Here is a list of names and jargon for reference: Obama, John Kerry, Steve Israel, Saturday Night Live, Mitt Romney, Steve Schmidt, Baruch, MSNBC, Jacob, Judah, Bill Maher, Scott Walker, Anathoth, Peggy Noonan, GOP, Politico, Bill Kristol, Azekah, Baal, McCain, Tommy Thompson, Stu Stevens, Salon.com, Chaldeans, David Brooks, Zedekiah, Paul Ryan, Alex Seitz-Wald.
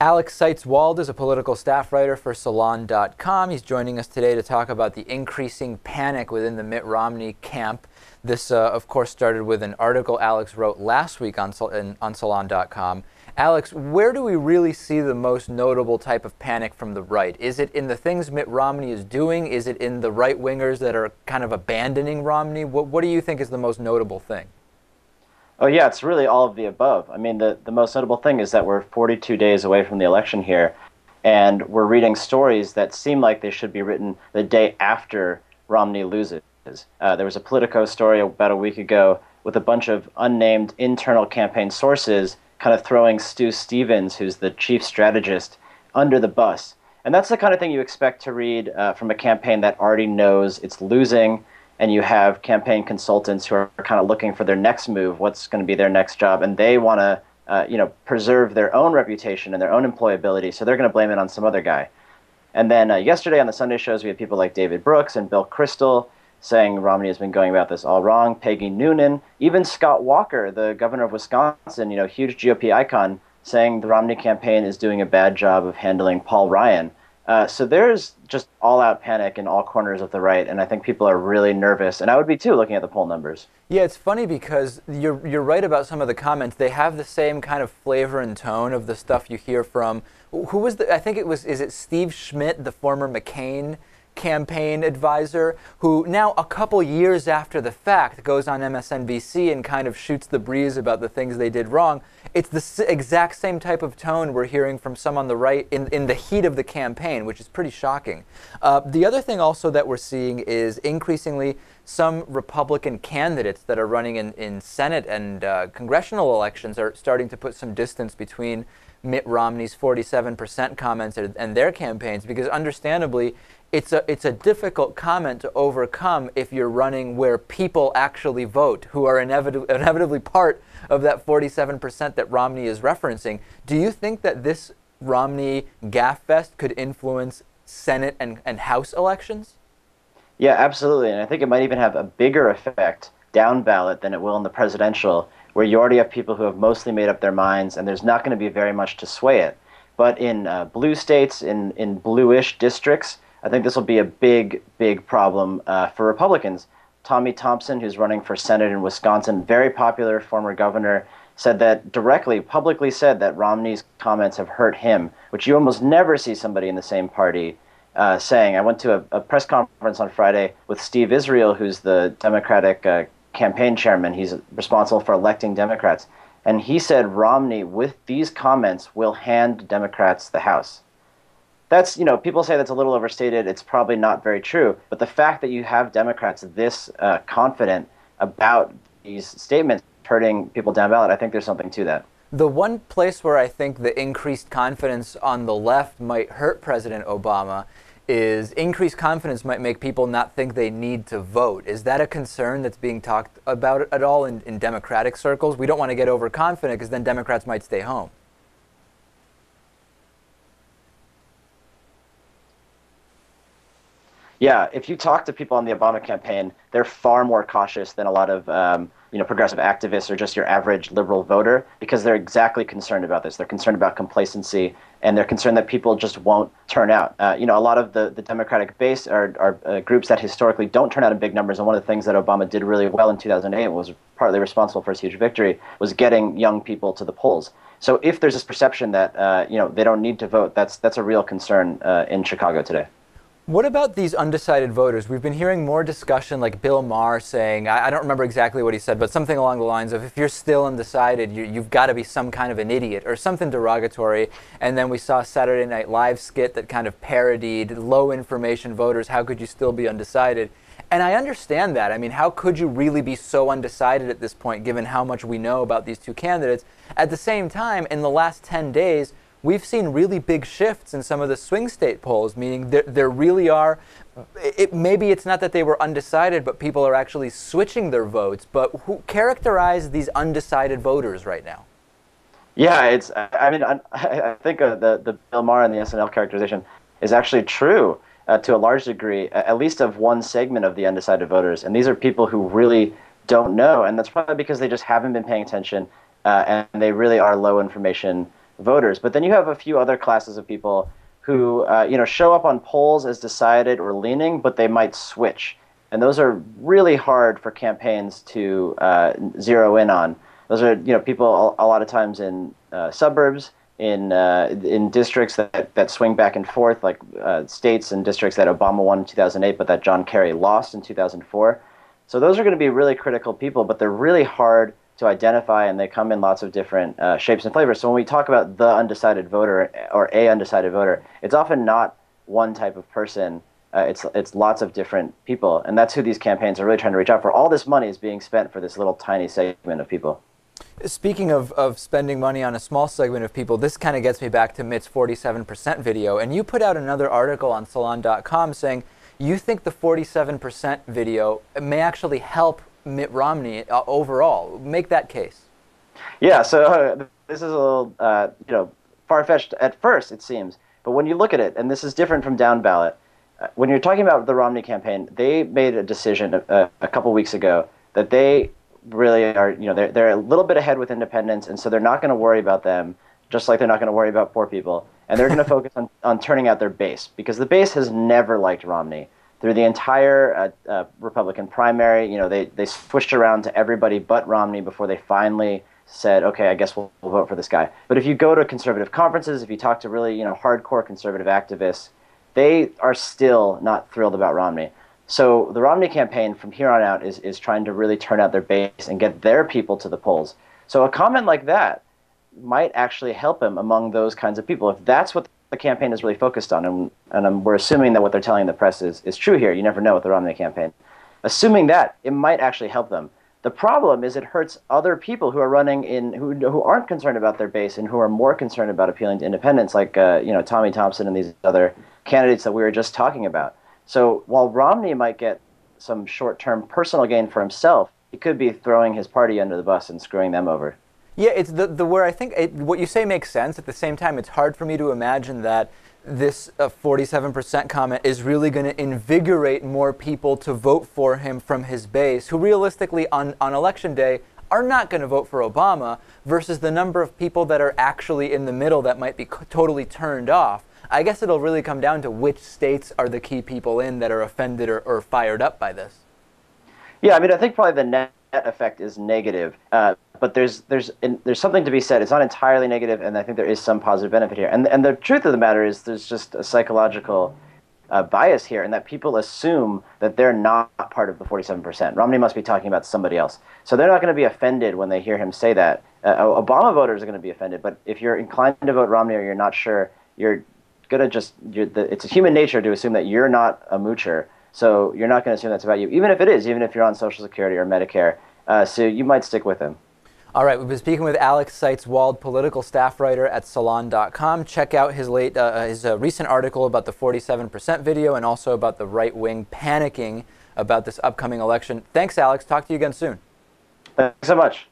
Alex Seitz-Wald is a political staff writer for Salon.com. He's joining us today to talk about the increasing panic within the Mitt Romney camp. This, of course, started with an article Alex wrote last week on Salon.com. Alex, where do we really see the most notable type of panic from the right? Is it in the things Mitt Romney is doing? Is it in the right-wingers that are kind of abandoning Romney? What do you think is the most notable thing? Oh, yeah, it's really all of the above. I mean, the most notable thing is that we're 42 days away from the election here, and we're reading stories that seem like they should be written the day after Romney loses. There was a Politico story about a week ago with a bunch of unnamed internal campaign sources kind of throwing Stu Stevens, who's the chief strategist, under the bus. And that's the kind of thing you expect to read from a campaign that already knows it's losing, and you have campaign consultants who are kind of looking for their next move, what's going to be their next job, and they want to preserve their own reputation and their own employability, so they're going to blame it on some other guy. And then yesterday on the Sunday shows, we had people like David Brooks and Bill Kristol saying Romney has been going about this all wrong, Peggy Noonan, even Scott Walker, the governor of Wisconsin, huge GOP icon, saying the Romney campaign is doing a bad job of handling Paul Ryan. So there's just all-out panic in all corners of the right, and I think people are really nervous, and I would be too, looking at the poll numbers. Yeah, it's funny because you're right about some of the comments. They have the same kind of flavor and tone of the stuff you hear from who was the? I think it was Steve Schmidt, the former McCain campaign advisor, who now a couple years after the fact goes on MSNBC and kind of shoots the breeze about the things they did wrong. It's the exact same type of tone we're hearing from some on the right in the heat of the campaign, which is pretty shocking. The other thing also that we're seeing is increasingly some Republican candidates that are running in Senate and congressional elections are starting to put some distance between Mitt Romney's 47% comments and their campaigns, because understandably it's a difficult comment to overcome if you're running where people actually vote, who are inevitably part of that 47% that Romney is referencing. Do you think that this Romney gaffe fest could influence Senate and House elections? Yeah, absolutely. And I think it might even have a bigger effect down ballot than it will in the presidential, where you already have people who have mostly made up their minds and there's not going to be very much to sway it. But in blue states, in bluish districts, I think this will be a big, big problem for Republicans. Tommy Thompson, who's running for Senate in Wisconsin, very popular former governor, said that publicly said that Romney's comments have hurt him, which you almost never see somebody in the same party saying. I went to a press conference on Friday with Steve Israel, who's the Democratic campaign chairman. He's responsible for electing Democrats. And he said Romney, with these comments, will hand Democrats the House. That's, people say that's a little overstated. It's probably not very true. But the fact that you have Democrats this confident about these statements hurting people down ballot, I think there's something to that. The one place where I think the increased confidence on the left might hurt President Obama is increased confidence might make people not think they need to vote. Is that a concern that's being talked about at all in Democratic circles? We don't want to get overconfident because then Democrats might stay home. Yeah, if you talk to people on the Obama campaign, they're far more cautious than a lot of progressive activists or just your average liberal voter, because they're exactly concerned about this. They're concerned about complacency, and they're concerned that people just won't turn out. A lot of the Democratic base are groups that historically don't turn out in big numbers, and one of the things that Obama did really well in 2008 was partly responsible for his huge victory, was getting young people to the polls. So if there's this perception that they don't need to vote, that's a real concern in Chicago today. What about these undecided voters? We've been hearing more discussion, like Bill Maher saying, I don't remember exactly what he said, but something along the lines of, if you're still undecided, you've got to be some kind of an idiot, or something derogatory. And then we saw a Saturday Night Live skit that kind of parodied low information voters. How could you still be undecided? And I understand that. I mean, how could you really be so undecided at this point, given how much we know about these two candidates? At the same time, in the last 10 days, we've seen really big shifts in some of the swing state polls, meaning there really are, maybe it's not that they were undecided, but people are actually switching their votes. But who characterize these undecided voters right now? Yeah, I think the Bill Maher and the SNL characterization is actually true to a large degree, at least of one segment of the undecided voters. And these are people who really don't know, and that's probably because they just haven't been paying attention, and they really are low information voters. But then you have a few other classes of people who show up on polls as decided or leaning, but they might switch. And those are really hard for campaigns to zero in on. Those are people a lot of times in suburbs, in districts that swing back and forth, like states and districts that Obama won in 2008, but that John Kerry lost in 2004. So those are going to be really critical people, but they're really hard to identify, and they come in lots of different shapes and flavors. So when we talk about the undecided voter or a undecided voter, it's often not one type of person. It's lots of different people, and that's who these campaigns are really trying to reach out for. All this money is being spent for this little tiny segment of people. Speaking of spending money on a small segment of people, this kind of gets me back to Mitt's 47% video, and you put out another article on Salon.com saying you think the 47% video may actually help Mitt Romney overall. Make that case. Yeah, so this is a little far-fetched at first, it seems, but when you look at it, and this is different from down ballot. When you're talking about the Romney campaign, they made a decision a couple weeks ago that they really are, they're a little bit ahead with independents, and so they're not going to worry about them, just like they're not going to worry about poor people. And they're going to focus on turning out their base, because the base has never liked Romney. Through the entire Republican primary, they switched around to everybody but Romney before they finally said, okay, I guess we'll vote for this guy. But if you go to conservative conferences, if you talk to really, hardcore conservative activists, they are still not thrilled about Romney. So the Romney campaign from here on out is trying to really turn out their base and get their people to the polls. So a comment like that might actually help him among those kinds of people, if that's what the campaign is really focused on. And we're assuming that what they're telling the press is true here. You never know with the Romney campaign. Assuming that, it might actually help them. The problem is it hurts other people who are running who aren't concerned about their base and who are more concerned about appealing to independents, like Tommy Thompson and these other candidates that we were just talking about. So while Romney might get some short-term personal gain for himself, he could be throwing his party under the bus and screwing them over. Yeah, it's the where I think what you say makes sense. At the same time, it's hard for me to imagine that this 47% comment is really going to invigorate more people to vote for him from his base, who realistically on election day are not going to vote for Obama, versus the number of people that are actually in the middle that might be totally turned off. I guess it'll really come down to which states are the key people in that are offended or fired up by this. Yeah, I think probably the net effect is negative, but there's something to be said. It's not entirely negative, and I think there is some positive benefit here. And the truth of the matter is there's just a psychological bias here, in that people assume that they're not part of the 47%. Romney must be talking about somebody else. So they're not going to be offended when they hear him say that. Obama voters are going to be offended, but if you're inclined to vote Romney or you're not sure, it's human nature to assume that you're not a moocher, so you're not going to assume that's about you, even if it is, even if you're on Social Security or Medicare. So you might stick with him. All right, we've been speaking with Alex Seitz-Wald, political staff writer at Salon.com. Check out his recent article about the 47% video, and also about the right wing panicking about this upcoming election. Thanks, Alex. Talk to you again soon. Thanks so much.